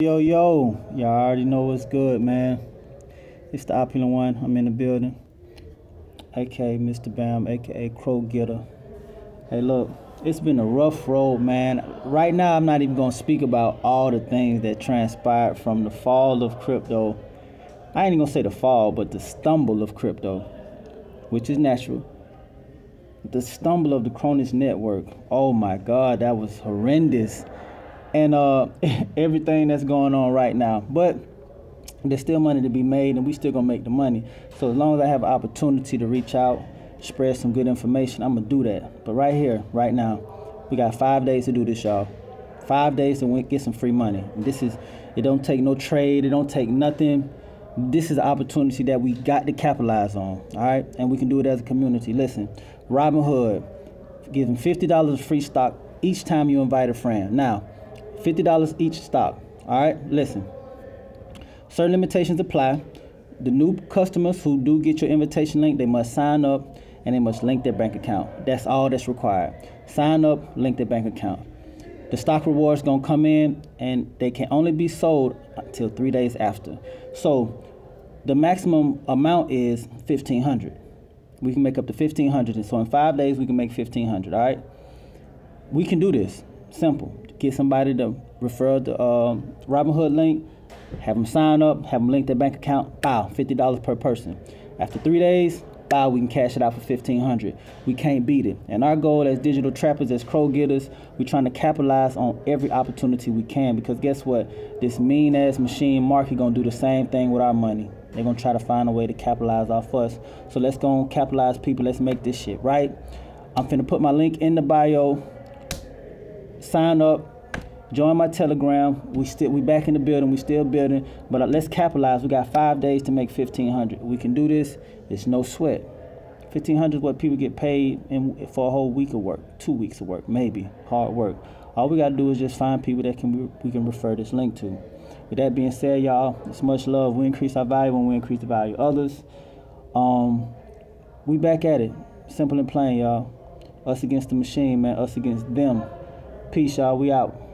Yo, y'all already know what's good, man. It's the opulent one. I'm in the building, aka Mr. Bam, aka Crow Getter. Hey, look, it's been a rough road, man. Right now, I'm not even gonna speak about all the things that transpired from the fall of crypto. I ain't gonna say the fall, but the stumble of crypto, which is natural. The stumble of the Cronos network. Oh my God, that was horrendous. And everything that's going on right now. But there's still money to be made, and we still gonna make the money. So as long as I have an opportunity to reach out, spread some good information, I'm gonna do that. But right here, right now, we got 5 days to do this, y'all. 5 days to get some free money. And this is, it don't take no trade, it don't take nothing. This is the opportunity that we got to capitalize on, all right? And we can do it as a community. Listen, Robin Hood, give them $50 free stock each time you invite a friend. Now, $50 each stock. All right, listen. Certain limitations apply. The new customers who do get your invitation link, they must sign up and they must link their bank account. That's all that's required. Sign up, link their bank account. The stock rewards gonna come in, and they can only be sold until 3 days after. So the maximum amount is 1,500. We can make up to 1,500, and so in 5 days we can make 1,500. All right, we can do this. Simple. Get somebody to refer the Robinhood link, have them sign up, have them link their bank account, bow, $50 per person. After 3 days, bow, we can cash it out for $1,500. We can't beat it. And our goal as digital trappers, as crow getters, we're trying to capitalize on every opportunity we can, because guess what? This mean-ass machine market gonna do the same thing with our money. They're gonna try to find a way to capitalize off us. So let's go and capitalize, people. Let's make this shit right. I'm finna put my link in the bio. Sign up, join my Telegram. We back in the building. We still building, but let's capitalize. We got 5 days to make 1,500. We can do this. It's no sweat. 1,500 is what people get paid in for a whole week of work, 2 weeks of work, maybe hard work. All we gotta do is just find people that we can refer this link to. With that being said, y'all, it's much love. We increase our value when we increase the value of others. We back at it, simple and plain, y'all. Us against the machine, man. Us against them. Peace, y'all. We out.